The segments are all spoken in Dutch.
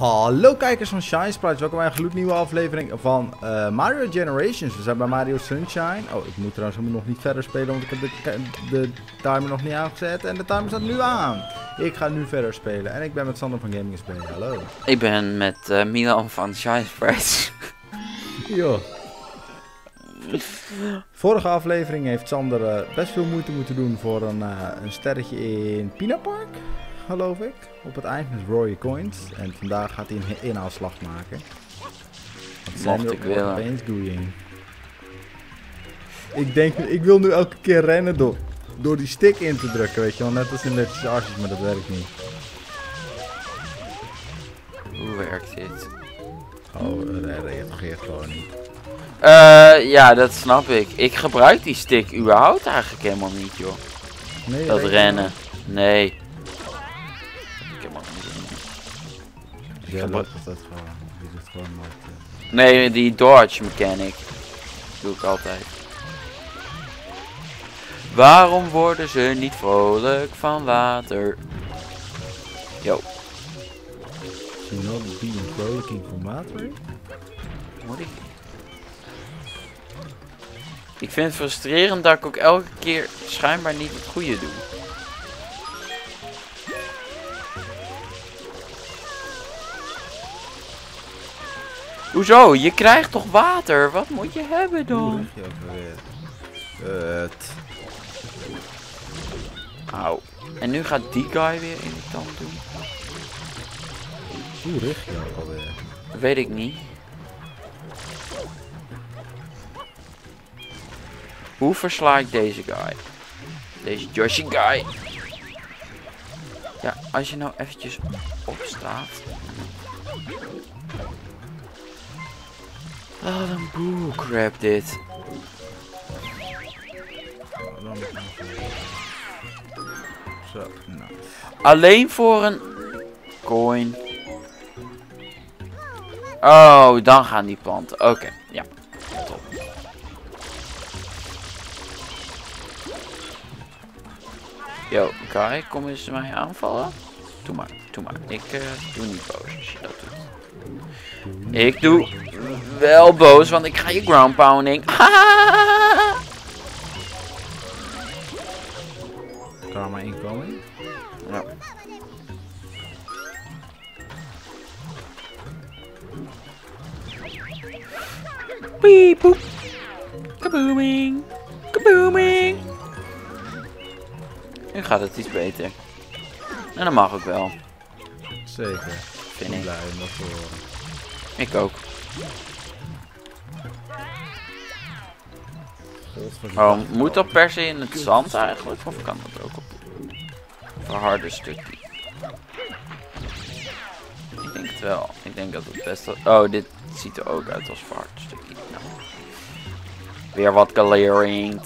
Hallo kijkers van Shine Sprites, welkom bij een gloednieuwe aflevering van Mario Generations. We zijn bij Mario Sunshine. Oh, ik moet trouwens nog niet verder spelen, want ik heb de timer nog niet aangezet. En de timer staat nu aan. Ik ga nu verder spelen. En ik ben met Sander van GamingSpin. Hallo. Ik ben met Milan van Shine Sprites. Joh. Vorige aflevering heeft Sander best veel moeite moeten doen voor een sterretje in Pinapark, geloof ik. Op het eind met Royal Coins. En vandaag gaat hij een inhaalslag maken. Dat mocht ik willen. Ik wil nu elke keer rennen door die stick in te drukken, weet je wel. Net als in de Arches, maar dat werkt niet. Hoe werkt dit? Oh, dat reageert gewoon niet. Ja, dat snap ik. Ik gebruik die stick überhaupt eigenlijk helemaal niet, joh. Nee, dat rennen. Niet. Nee. Ja, dat gewoon. Die doet gewoon nooit. Nee, die dodge mechanic doe ik altijd. Waarom worden ze niet vrolijk van water? Yo. Ze not being vrolijk van water? Moet ik? Ik vind het frustrerend dat ik ook elke keer schijnbaar niet het goede doe. Hoezo? Je krijgt toch water? Wat moet je hebben dan? Auw. En nu gaat die guy weer in de tand doen. Hoe richt je nou alweer? Weet ik niet. Hoe versla ik deze guy? Deze Yoshi guy. Ja, als je nou eventjes opstaat. Wat een bullcrap dit. Zo, nou. Alleen voor een coin. Oh, dan gaan die planten. Oké, ja. Top. Yo, Kai, kom eens mij aanvallen. Doe maar, doe maar. Ik doe niet boos als je dat doet. Ik doe wel boos, want ik ga je ground pounding. Kan er maar één komen? Ja. Piep, kabooming, kabooming. Nu gaat het iets beter. En dat mag ook wel. Zeker. Vind ik blij om dat te horen. Ik ook. Oh, moet dat per se in het zand eigenlijk? Of kan dat ook op een harder stukje? Ik denk het wel. Ik denk dat het best... Oh, dit ziet er ook uit als een hard stukje. Nou. Weer wat galering.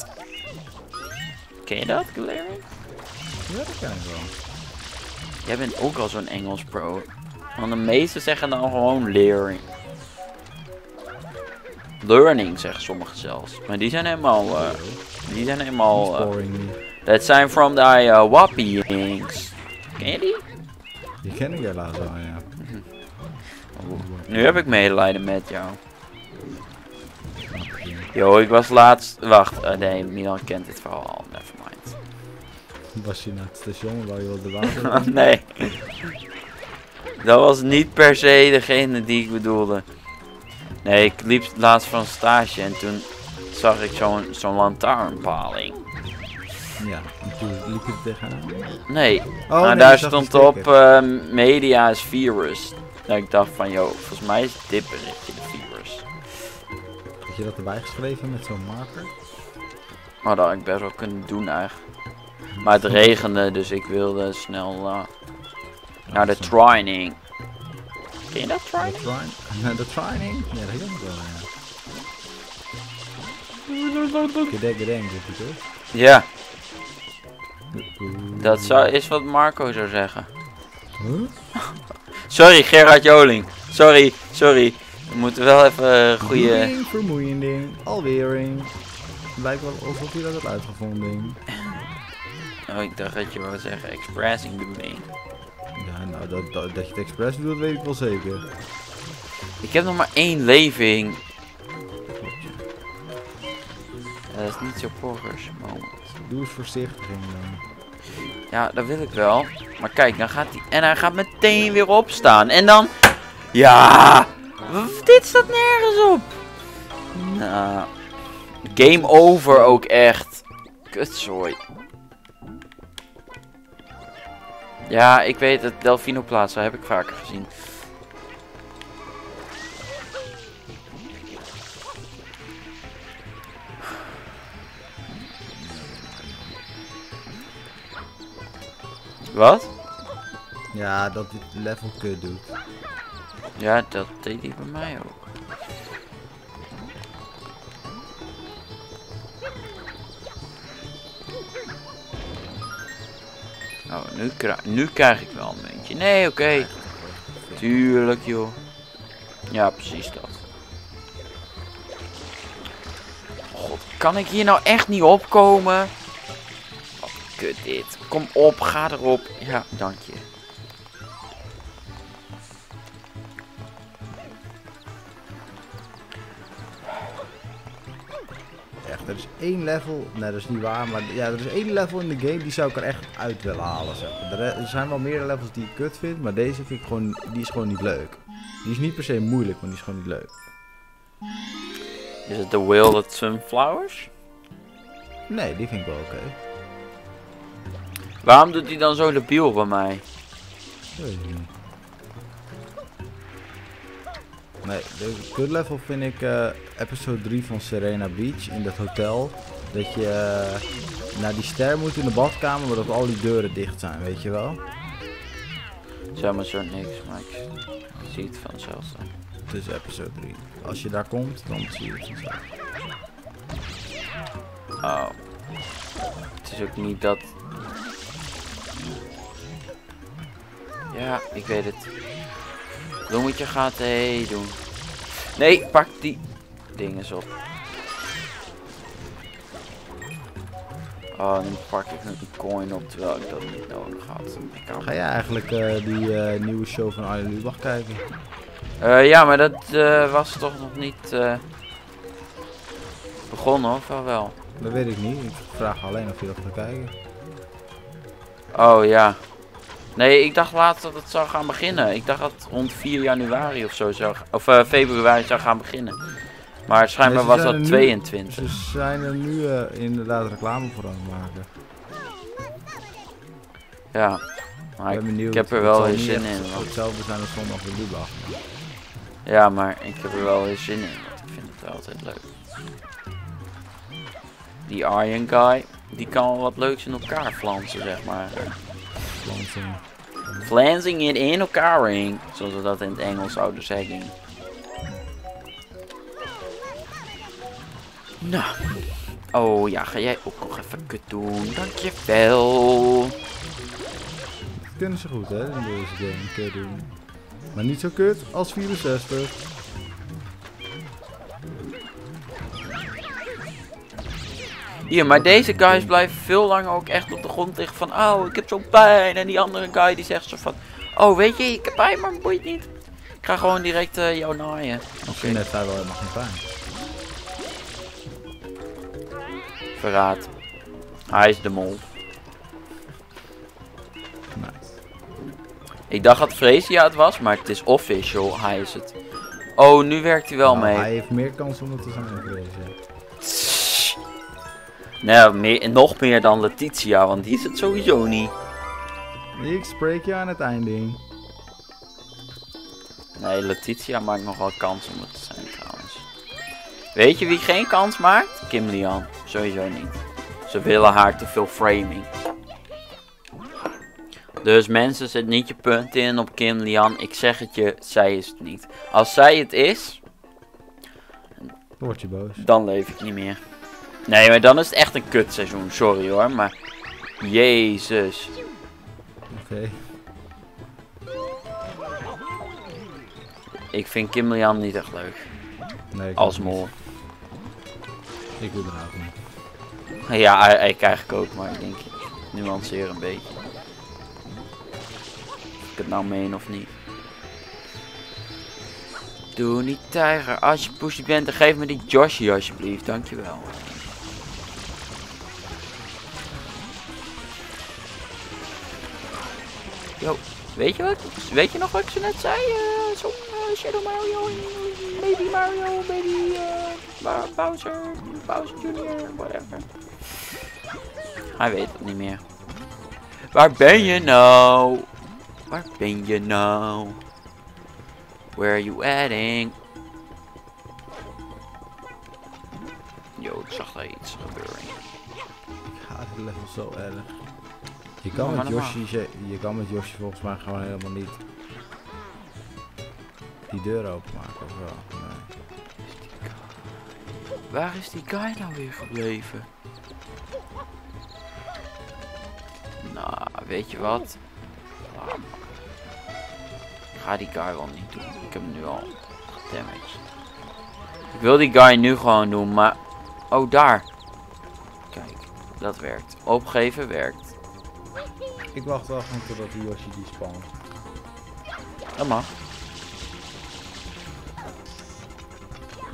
Ken je dat, galering? Ja, dat kan ik wel. Jij bent ook al zo'n Engels pro. Want de meesten zeggen dan gewoon leering. Learning zeggen sommigen zelfs. Maar die zijn helemaal... dat zijn from the wappings. Ken je die? Die ken ik helaas al, ja. Nu heb ik medelijden met jou. Yo, ik was laatst... Wacht, nee, Milan kent dit verhaal al. Nevermind. Was je naar het station waar je wilde water? Nee. Dat was niet per se degene die ik bedoelde. Nee, ik liep laatst van stage en toen zag ik zo'n lantaarnpaling. Ja, en toen liep je er tegenaan? Nee, oh, nou nee, daar stond op media is virus. Nou, ik dacht van, joh, volgens mij is dit berichtje de virus. Had je dat erbij geschreven met zo'n marker? Oh, dat had ik best wel kunnen doen eigenlijk. Maar het regende, dus ik wilde snel naar de training. Ken je dat training? De training? Ja, dat kan ik wel, ja. Gedeng, zit je toch? Ja. Dat is wat Marco zou zeggen. Huh? Sorry, Gerard Joling. Sorry, sorry. We moeten wel even goede... Vermoeiending, alweering. Lijkt wel alsof je dat hebt uitgevonden. Oh, ik dacht dat je wou zeggen expressing doing. Ja, nou, dat je het expres doet, dat weet ik wel zeker. Ik heb nog maar 1 leving. Dat is niet zo progress moment. Doe eens voorzichtig in dan. Ja, dat wil ik wel. Maar kijk, dan gaat hij... En hij gaat meteen weer opstaan. En dan... Ja! Dit staat nergens op. Nou... Game over ook echt. Kutzooi. Ja, ik weet het. Delfino Plaza heb ik vaker gezien. Wat? Ja, dat dit level kut doet. Ja, dat deed hij bij mij ook. Nou, nu krijg ik wel een beetje. Nee, oké. Okay. Tuurlijk, joh. Ja, precies dat. God, kan ik hier nou echt niet opkomen? Oh, kut dit. Kom op, ga erop. Ja, dank je. Er is 1 level, nee dat is niet waar, maar ja, er is 1 level in de game die zou ik er echt uit willen halen. Zeg. Er zijn wel meerdere levels die ik kut vind, maar deze vind ik gewoon, die is gewoon niet leuk. Die is niet per se moeilijk, maar die is gewoon niet leuk. Is het The Wilded Sunflowers? Nee, die vind ik wel oké. Okay. Waarom doet hij dan zo labiel bij mij? Nee, de kut level vind ik episode 3 van Serena Beach in dat hotel. Dat je naar die ster moet in de badkamer, maar dat al die deuren dicht zijn, weet je wel? Zeg maar zo niks, maar ik zie het vanzelf dan. Het is episode 3. Als je daar komt, dan zie je het vanzelf. Oh. Het is ook niet dat... Ja, ik weet het. Dongetje gaat hé doen. Nee, pak die dinges op. Oh, nu pak ik een coin op terwijl ik dat niet nodig had. Ga jij eigenlijk die nieuwe show van Arjen Lubach kijken? Ja, maar dat was toch nog niet begonnen, of wel? Dat weet ik niet. Ik vraag alleen of je dat gaat kijken. Oh ja. Nee, ik dacht laatst dat het zou gaan beginnen. Ik dacht dat het rond 4 januari of zo zou gaan, of februari zou gaan beginnen. Maar schijnbaar was dat 22. Ze zijn er nu inderdaad reclame voor aan het maken. Ja, maar ik heb er wel weer zin in. Hetzelfde zijn als zondag weer Lubach. Ja, maar ik heb er wel weer zin in, want ik vind het altijd leuk. Die Arjen guy, die kan wel wat leuks in elkaar flansen, zeg maar. Flansing it in elkaar ring, zoals we dat in het Engels zouden zeggen. Nou, oh ja, ga jij ook nog even kut doen, dankjewel. Dat kunnen ze goed, hè, in deze game kut doen. Maar niet zo kut als 64. Hier, maar deze guys blijven veel langer ook echt op de grond liggen van... Oh, ik heb zo'n pijn. En die andere guy die zegt zo van... Oh, weet je, ik heb pijn, maar boeit niet. Ik ga gewoon direct jou naaien. Oké, net hij wel helemaal geen pijn. Verraad. Hij is de mol. Nice. Ik dacht dat Freesia het was, maar het is official. Hij is het. Oh, nu werkt hij wel mee. Hij heeft meer kans om het te zijn dan Freesia. Nou, nog meer dan Letitia, want die is het sowieso niet. Ik spreek je aan het einde. Nee, Letitia maakt nog wel kans om het te zijn trouwens. Weet je wie geen kans maakt? Kim Lian. Sowieso niet. Ze willen haar te veel framing. Dus mensen, zet niet je punt in op Kim Lian. Ik zeg het je, zij is het niet. Als zij het is... Word je boos. Dan leef ik niet meer. Nee, maar dan is het echt een kutseizoen. Sorry hoor, maar... Jezus. Oké. Ik vind Kim Lian niet echt leuk. Nee, als mol. Ik wil er ook niet. Ja, ik eigenlijk ook, maar ik denk... Ik nuanceer een beetje. ik het nou meen of niet. Doe niet tijger. Als je pushy bent, dan geef me die Joshie alsjeblieft. Dankjewel. Yo, weet je wat? Weet je nog wat ik zo net zei? Shadow Mario, Baby Mario, Baby Bowser, Bowser Jr., whatever. Hij weet het niet meer. Waar ben je nou? Waar ben je nou? Where are you adding? Yo, ik zag daar iets gebeuren. Ik haat het level zo erg. Je kan met Yoshi volgens mij gewoon helemaal niet die deur openmaken of wel. Nee. Waar is die guy nou weer gebleven? Nou, weet je wat? Ik ga die guy wel niet doen. Ik heb hem nu al gedamaged. Ik wil die guy nu gewoon doen, maar... Oh, daar. Kijk, dat werkt. Opgeven werkt. Ik wacht wel gewoon totdat die Yoshi die spant. Dat mag.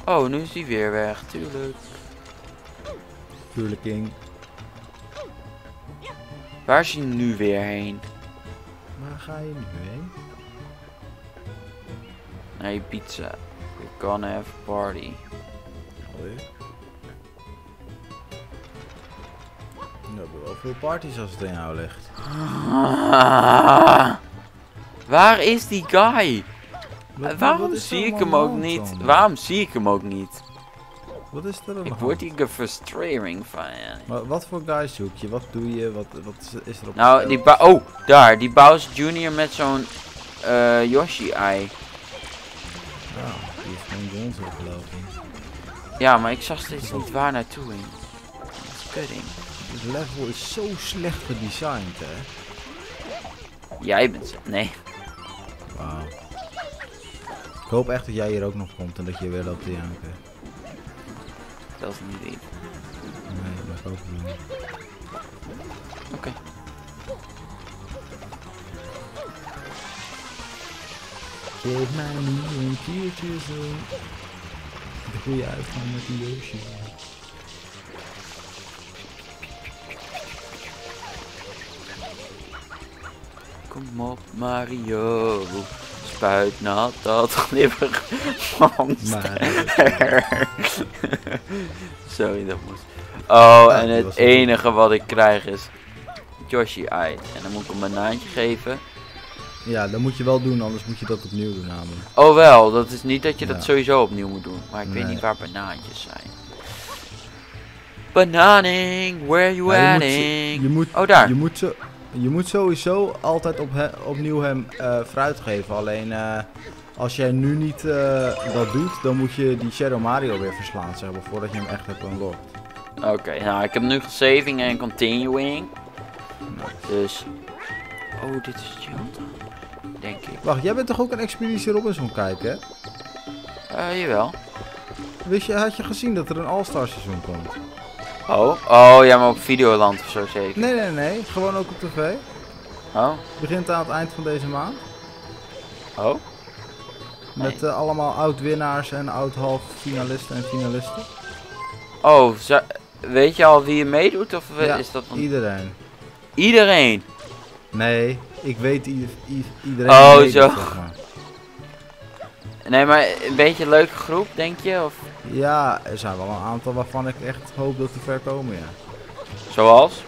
Oh, nu is die weer weg. Tuurlijk. Tuurlijk, King. Waar is hij nu weer heen? Waar ga je nu heen? Nee, pizza. We can have a party. Alweer? We hebben wel veel parties als het in jou ligt. Waar is die guy? Waarom zie ik hem ook niet? Waarom zie ik hem ook niet? Wat is er dan? Ik word hier gefrustreerd van. Wat voor guy zoek je? Wat doe je? Wat is er op? Nou, die oh, daar. Die Bowser Jr. met zo'n Yoshi-ei. Nou, die is gewoon de ons opgelopen. Ja, maar ik zag steeds niet waar naartoe in. Kudding. Dit level is zo slecht gedesigned, hè? Jij bent... Nee. Wauw. Ik hoop echt dat jij hier ook nog komt en dat je weer loopt te janken. Dat is niet lief. Nee, dat is ook niet. Oké. Geef mij nu een keertje zo. De goede uitgang met die Yoshi. Kom op, Mario. Spuit nat dat glibberig monster. Sorry, dat moest. Oh, en het enige wat ik krijg is Yoshi uit. En dan moet ik een banaantje geven. Ja, dat moet je wel doen, anders moet je dat opnieuw doen namelijk. Oh wel, dat is niet dat je dat sowieso opnieuw moet doen. Maar ik weet niet waar banaantjes zijn. Bananing, where you adding? Oh daar. Je moet sowieso altijd opnieuw hem fruit geven. Alleen als jij nu niet dat doet, dan moet je die Shadow Mario weer verslaan, zeg maar, voordat je hem echt hebt unlocked. Oké, nou ik heb nu saving en continuing. Dus... Oh, dit is chill, denk ik. Wacht, jij bent toch ook een Expeditie Robinson kijken, hè? Jawel. Had je gezien dat er een All-Star seizoen komt? Oh, ja, maar op Videoland of zo zeker? Nee. Gewoon ook op tv. Oh. Begint aan het eind van deze maand. Oh. Nee. Met allemaal oud-winnaars en oud-half-finalisten en finalisten. Oh, weet je al wie je meedoet? Of ja, is dat iedereen. Iedereen? Nee, ik weet iedereen. Oh, meedoet, zo. Zeg maar. Nee, maar een beetje een leuke groep, denk je? Of... Ja, er zijn wel een aantal waarvan ik echt hoop dat die ver komen, ja. Zoals?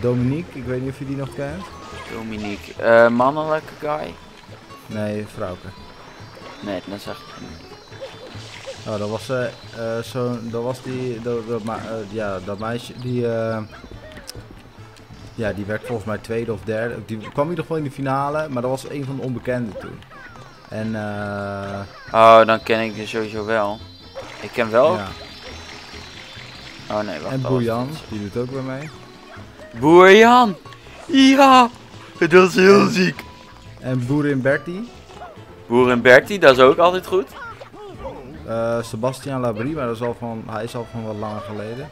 Dominique, ik weet niet of je die nog kent. Dominique, mannelijke guy? Nee, vrouwke. Nee, dat zag ik niet. Nou, dat was dat meisje, die... ja, die werd volgens mij tweede of derde. Die kwam in ieder geval in de finale, maar dat was een van de onbekenden toen. En oh, dan ken ik die sowieso wel. Ik ken wel. Ja. Oh nee, wacht. En Boerjan, die doet ook weer mee. Boerjan! Ja! Dat is heel ziek. En Boerin Bertie. Boerin Bertie, dat is ook altijd goed. Sebastian Labrie, maar hij is al van wat langer geleden.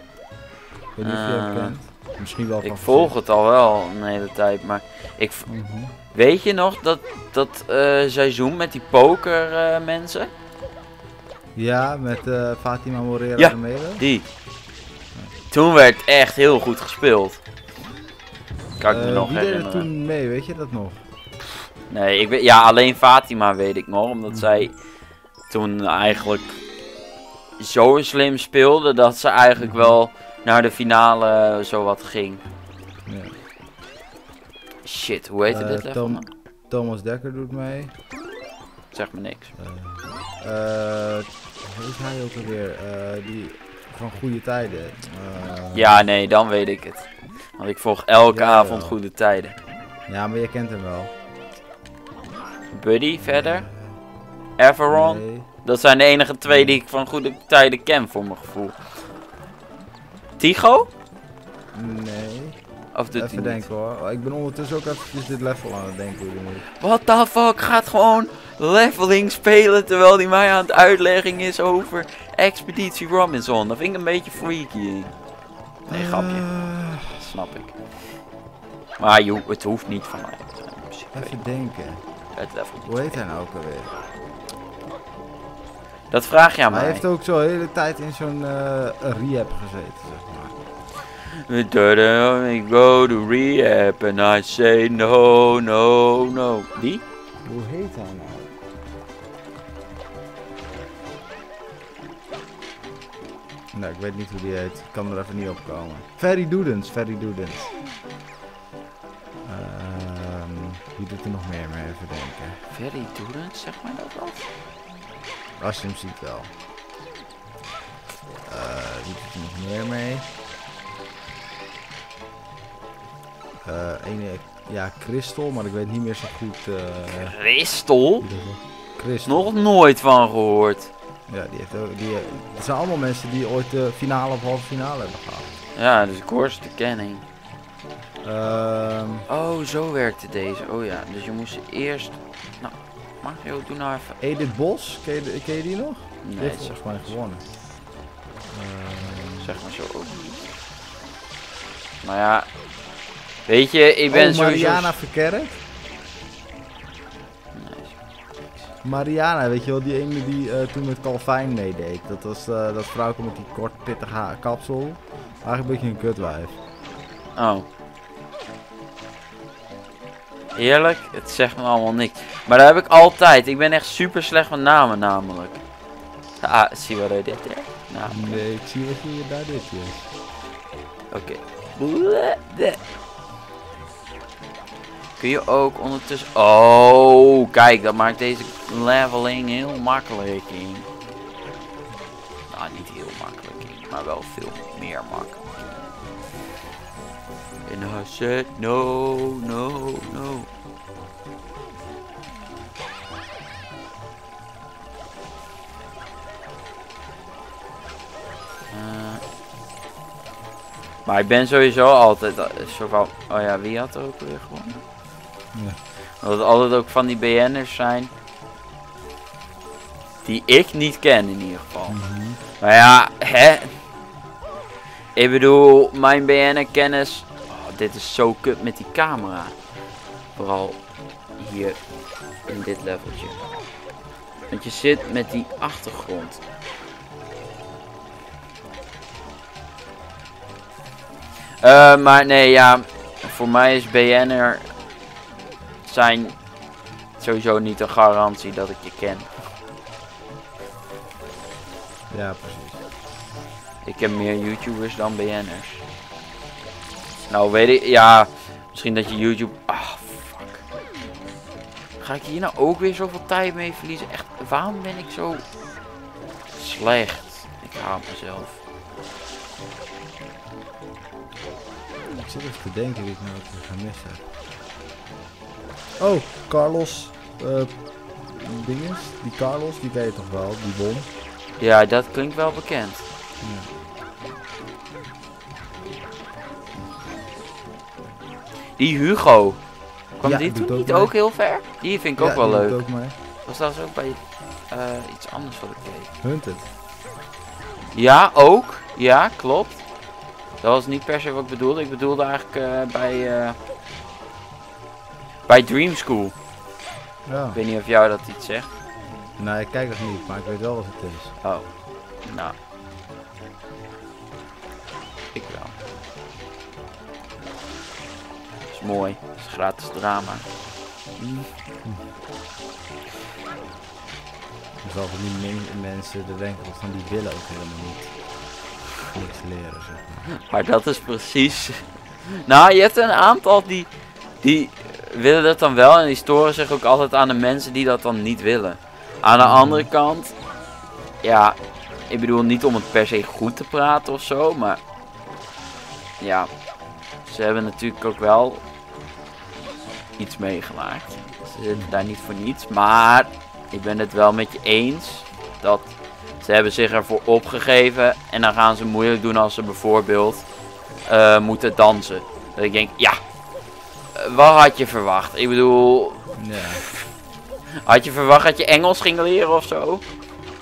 Ik weet niet of je hem kent. misschien wel. Ik volg het al wel een hele tijd, maar ik... Weet je nog dat seizoen met die poker mensen? Ja, met Fatima Moreira en Mede. Ja, die. Toen werd echt heel goed gespeeld. Kan ik me nog herinneren. Wie deed er toen mee, weet je dat nog? Nee, ik weet... Ja, alleen Fatima weet ik nog, omdat zij toen eigenlijk zo slim speelde dat ze eigenlijk wel naar de finale zowat ging. Ja. Shit, hoe heette dit? Thomas Dekker doet mee. Zeg me niks. Hoe heet hij ook alweer? Die van Goede Tijden. Ja, nee, dan weet ik het. Want ik volg elke avond Goede Tijden. Ja, maar je kent hem wel. Buddy verder. Everon. Nee. Dat zijn de enige twee die ik van Goede Tijden ken, voor mijn gevoel. Tigo? Nee. Of doet even denken hoor. Ik ben ondertussen ook eventjes dit level aan het denken. What the fuck? Gaat gewoon leveling spelen terwijl die mij aan het uitleggen is over Expeditie Robinson. Dat vind ik een beetje freaky. Nee, grapje. Dat snap ik. Maar het hoeft niet van mij. Even denken. Het level. Hoe heet hij nou ook alweer? Dat vraag je aan mij. Hij heeft ook zo de hele tijd in zo'n rehab gezeten, zeg maar. I go to rehab and I say no, no, no. Die? Hoe heet hij nou? Nou, ik weet niet hoe die heet. Ik kan er even niet op komen. Ferry Doedens, Ferry Doedens. Wie doet er nog meer mee, even denken? Ferry Doedens, zeg maar dat wel? Als je hem ziet wel. Wie doet er nog meer mee? Ja, Crystal, maar ik weet niet meer zo goed... Crystal? Crystal? Nog nooit van gehoord. Ja, die heeft ook... Het zijn allemaal mensen die ooit de finale of halve finale hebben gehaald. Ja, dus Course de Kenning. Oh, zo werkte deze. Oh ja, dus je moest eerst... Nou, mag je ook doen nou even... Edith Bos, ken je die nog? Nee, die heeft volgens mij gewonnen. Zeg maar zo ook. Nou ja... Weet je, ik ben zo. Mariana Verkerk? Nee, Mariana, weet je wel, die ene die toen met Calvin meedeed. Dat was dat vrouwtje met die kort pittig kapsel. Eigenlijk een beetje een kutwijf. Oh. Eerlijk, het zegt me allemaal niks. Maar dat heb ik altijd. Ik ben echt super slecht met namen namelijk. Ah, zie wat je dit hebt. Nee, ik zie wat je daar dit is. Oké. Kun je ook ondertussen... Oh, kijk, dat maakt deze leveling heel makkelijk in. Nou, niet heel makkelijk in, maar wel veel meer makkelijk. En I said no, no, no. Maar ik ben sowieso altijd... Oh ja, wie had er ook weer gewonnen? Ja. Dat het altijd ook van die BN'ers zijn die ik niet ken in ieder geval. Maar ja, hè? Ik bedoel, mijn BN'er kennis... Oh, dit is zo kut met die camera. Vooral hier in dit leveltje. Want je zit met die achtergrond. Maar nee, ja, voor mij is BN'er... zijn sowieso niet een garantie dat ik je ken. Ja, precies. Ik ken meer YouTubers dan BN'ers. Nou, weet ik... Ja, misschien dat je YouTube... Ah, fuck. Ga ik hier nou ook weer zoveel tijd mee verliezen? Echt, waarom ben ik zo... slecht? Ik haat mezelf. Ik zit even te denken wie ik nou ga missen. Oh, Carlos, dinges, die Carlos, die weet toch wel, die won. Ja, dat klinkt wel bekend. Ja. Die Hugo, kwam die toen niet ook heel ver? Die vind ik ook wel leuk. Ook was dat ook bij iets anders wat ik deed? Hunted. Ja, ook. Ja, klopt. Dat was niet per se wat ik bedoelde. Ik bedoelde eigenlijk bij Dream School. Ja. Ik weet niet of jou dat iets zegt. Nee, ik kijk dat niet, maar ik weet wel wat het is. Oh, nou. Ik wel. Dat is mooi. Dat is gratis drama. Mm. Dus wel van die mensen te denken van die willen ook helemaal niet leren, zeg maar. Maar dat is precies... Nou, je hebt een aantal die willen dat dan wel en die storen zich ook altijd aan de mensen die dat dan niet willen. Aan de andere kant, ja, ik bedoel niet om het per se goed te praten of zo, maar ja, ze hebben natuurlijk ook wel iets meegemaakt. Ze zitten daar niet voor niets, maar ik ben het wel met je eens dat ze hebben zich ervoor opgegeven en dan gaan ze moeilijk doen als ze bijvoorbeeld moeten dansen. Dat ik denk, ja, wat had je verwacht? Ik bedoel... Nee. Had je verwacht dat je Engels ging leren of zo?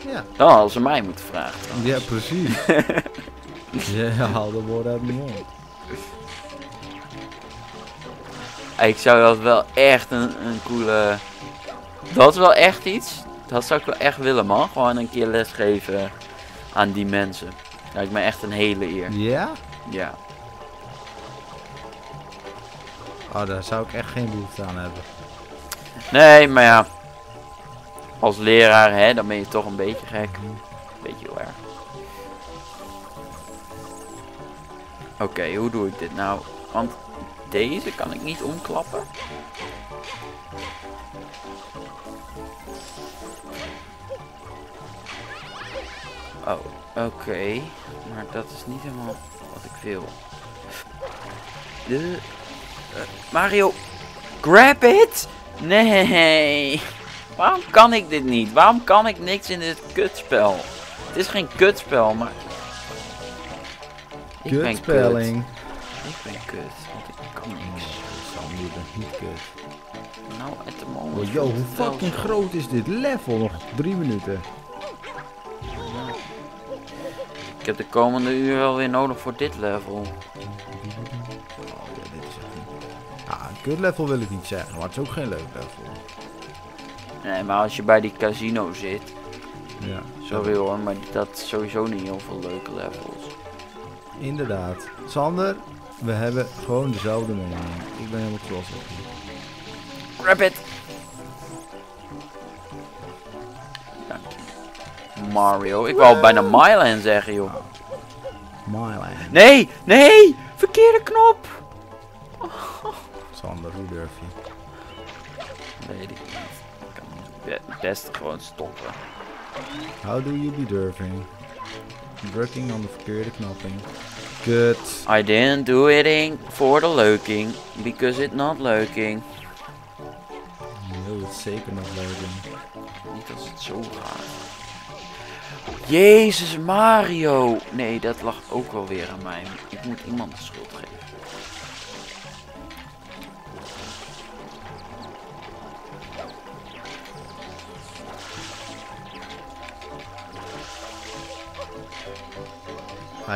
Ja. Dan hadden ze mij moeten vragen. Trouwens. Ja, precies. Je haalt de woorden uit mijn mond. Ik zou dat wel echt een coole... Dat is wel echt iets. Dat zou ik wel echt willen, man. Gewoon een keer lesgeven aan die mensen. Lijkt me echt een hele eer. Ja? Ja. Oh, daar zou ik echt geen behoefte aan hebben. Nee, maar ja. Als leraar, hè, dan ben je toch een beetje gek. Beetje heel erg. Oké, hoe doe ik dit nou? Want deze kan ik niet omklappen. Oh, oké. Maar dat is niet helemaal wat ik wil. Mario, grab it! Nee. Waarom kan ik dit niet? Waarom kan ik niks in dit kutspel? Het is geen kutspel, maar... Ik ben kut. Ik ben kut, want ik kan niks. Sam, je bent niet kut. Nou, at the moment... Yo, hoe fucking groot is dit level? Nog 3 minuten. Ja. Ik heb de komende uur wel weer nodig voor dit level. Kut level wil ik niet zeggen, maar het is ook geen leuk level. Nee, maar als je bij die casino zit. Ja. Sorry hoor, maar dat is sowieso niet heel veel leuke levels. Inderdaad. Sander, we hebben gewoon dezelfde mening. Ik ben helemaal trots op je. Rapid! Dank je. Mario, ik wou bijna Milan zeggen, joh. Milan. Nee, nee! Verkeerde knop! Oh. Sander, hoe durf je? Weet ik niet. Ik kan het best gewoon stoppen. How do you be durving? Drukking on de verkeerde knopping. Kut. I didn't do it for the leuking. Because it's not leuking. Nee, het is zeker not leuking. Niet als het zo gaat. Jezus Mario! Nee, dat lag ook wel weer aan mij. Ik moet iemand de schuld geven.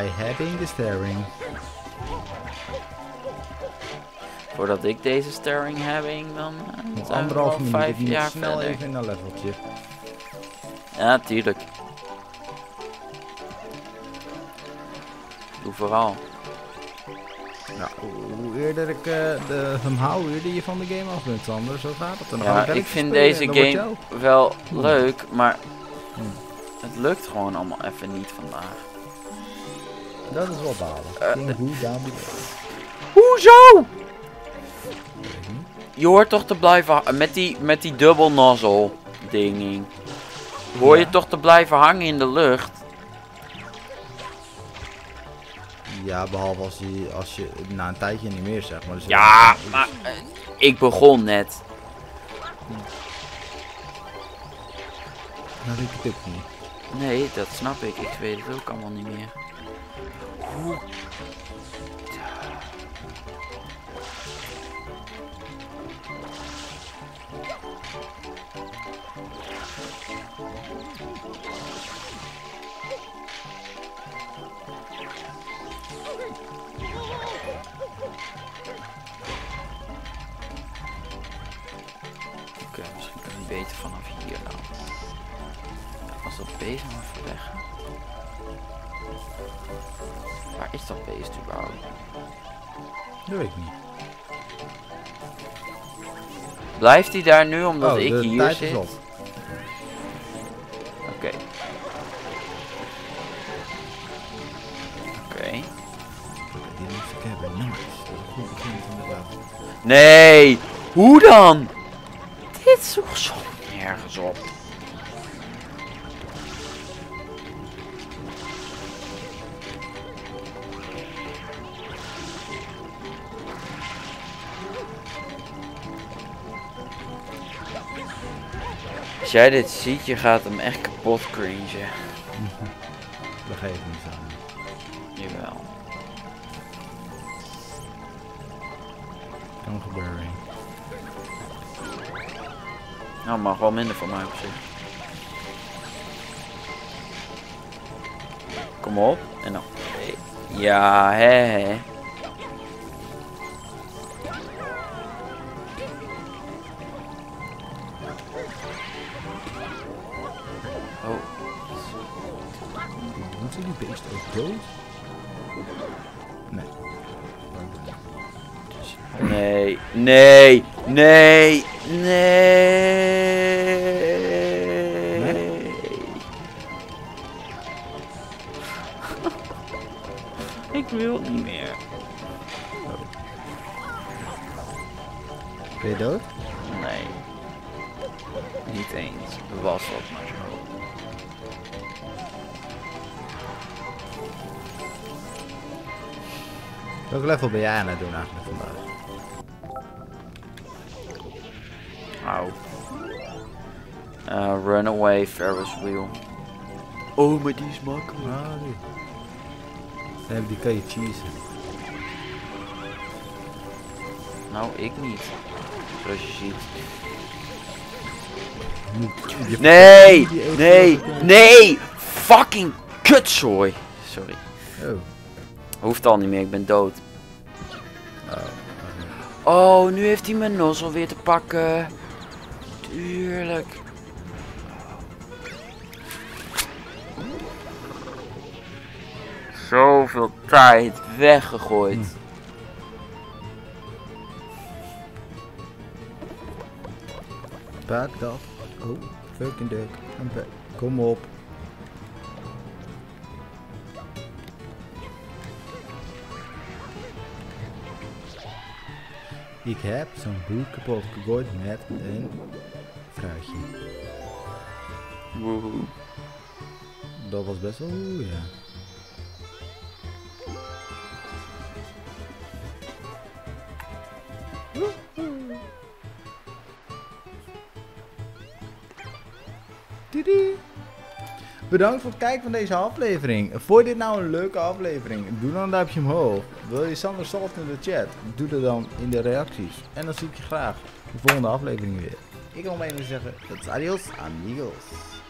I having the staring. Voordat ik deze staring having, dan zijn we al 5 jaar snel verder. Even in een leveltje. Ja, tuurlijk. Doe vooral. Ja, hoe eerder ik hem hou, hoe eerder je van de game af bent, Sander. Zo gaat het dan. Ja, ik vind deze game wel leuk, maar het lukt gewoon allemaal even niet vandaag. Dat is wel balen. Hoezo? Je hoort toch te blijven met die dubbel nozzle dinging. Hoor je toch te blijven hangen in de lucht? Ja, behalve als je na een tijdje niet meer, zeg maar. Dus ja, maar ik begon net. Nou, weet ik het ook niet. Nee, dat snap ik. Ik weet het ook allemaal niet meer. beter vanaf hier dan. Was dat beest aan het verleggen? Waar is dat beest überhaupt? Dat weet ik niet. Blijft hij daar nu omdat ik hier zit? Oké. Oké. Die moet ik hebben, niks. Dat is goed bekend inderdaad. Nee! Hoe dan? Dit zoekt zo nergens op. Als jij dit ziet, je gaat hem echt kapot cringen. We geven niet aan. Jawel. Kan gebeuren. Nou, mag wel minder van mij op zich. Kom op. En dan. Ja, hè. Nee, nee, nee. Nee. Ik wil niet meer. Oh. Ben je dood? Nee. Niet eens. Was dat maar zo. Welk level ben jij aan het doen eigenlijk vandaag? Runaway Ferris Wheel. Oh, maar die is makkelijk. Nee, die kan je cheesen. Nou, ik niet. Zoals je ziet. Nee! Nee! Nee! Fucking kutzooi! Sorry. Oh. Hoeft al niet meer, ik ben dood. Oh, nu heeft hij mijn nozzel weer te pakken. Tuurlijk. Zoveel tijd weggegooid. Back up. Oh, fucking duck. Kom op. Ik heb zo'n boel kapot gegooid met een fruitje. Woehoe. Dat was best wel ja. Bedankt voor het kijken van deze aflevering. Vond je dit nou een leuke aflevering? Doe dan een duimpje omhoog. Wil je Sander salt in de chat? Doe dat dan in de reacties. En dan zie ik je graag de volgende aflevering weer. Ik wil alleen maar zeggen, tot adios amigos.